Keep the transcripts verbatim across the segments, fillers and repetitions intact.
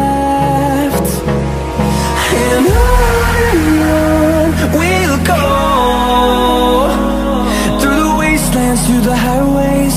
left. And on and on we'll go, through the wastelands, through the highways,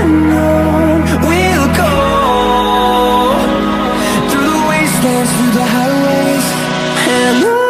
and on we'll go, through the wastelands, through the highways, and on.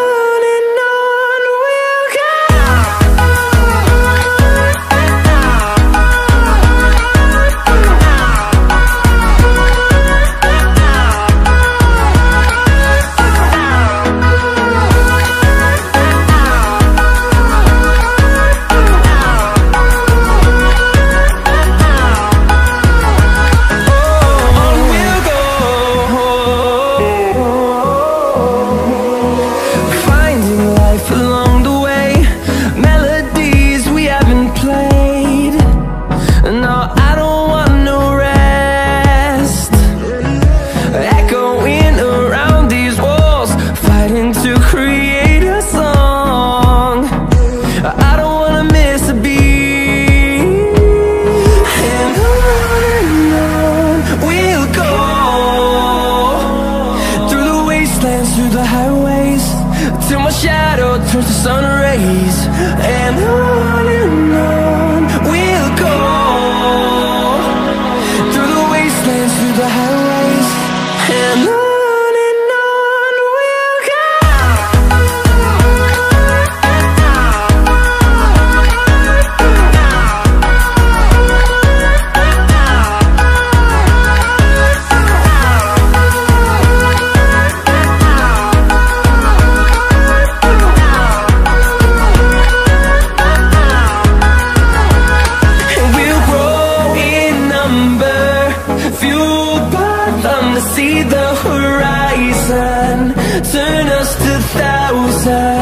See the horizon turn us to thousands.